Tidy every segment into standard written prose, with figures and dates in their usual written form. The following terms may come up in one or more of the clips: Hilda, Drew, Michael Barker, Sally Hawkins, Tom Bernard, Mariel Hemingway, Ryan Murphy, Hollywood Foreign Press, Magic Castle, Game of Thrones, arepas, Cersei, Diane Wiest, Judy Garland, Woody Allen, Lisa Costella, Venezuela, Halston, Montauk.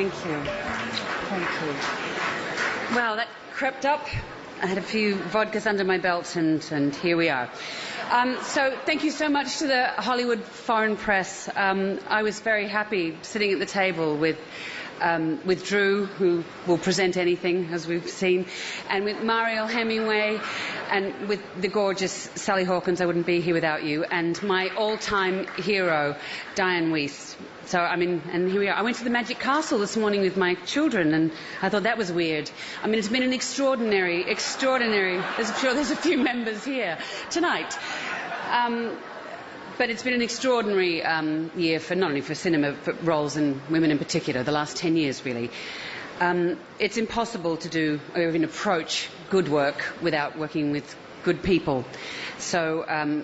Thank you. Thank you. Well, that crept up. I had a few vodkas under my belt, and here we are. So thank you so much to the Hollywood Foreign Press. I was very happy sitting at the table with Drew, who will present anything, as we've seen, and with Mariel Hemingway, and with the gorgeous Sally Hawkins. I wouldn't be here without you, and my all-time hero, Diane Wiest. So, I mean, and here we are. I went to the Magic Castle this morning with my children, and I thought that was weird. I mean, it's been an extraordinary, extraordinary... I'm sure there's a few members here tonight. But it's been an extraordinary year, for not only for cinema, but roles and women in particular, the last 10 years, really. It's impossible to do, or even approach, good work without working with good people. So...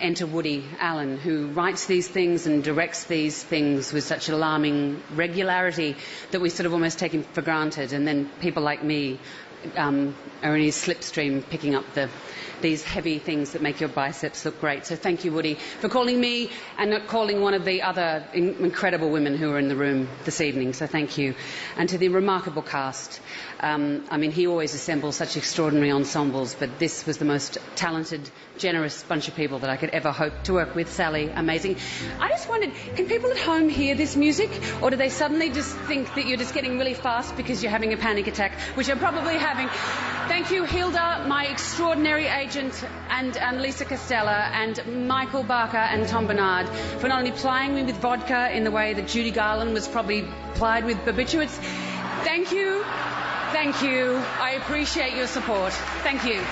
Enter Woody Allen, who writes these things and directs these things with such alarming regularity that we sort of almost take him for granted. And then people like me are in his slipstream, picking up these heavy things that make your biceps look great. So thank you, Woody, for calling me and not calling one of the other incredible women who are in the room this evening. So thank you. And to the remarkable cast. I mean, he always assembles such extraordinary ensembles, but this was the most talented, generous bunch of people that I could ever hope to work with. Sally, amazing. I just wondered, can people at home hear this music, or do they suddenly just think that you're just getting really fast because you're having a panic attack, which I'm probably having? Thank you, Hilda, my extraordinary agent, and Lisa Costella, and Michael Barker, and Tom Bernard, for not only plying me with vodka in the way that Judy Garland was probably plied with barbiturates. Thank you. Thank you. I appreciate your support. Thank you.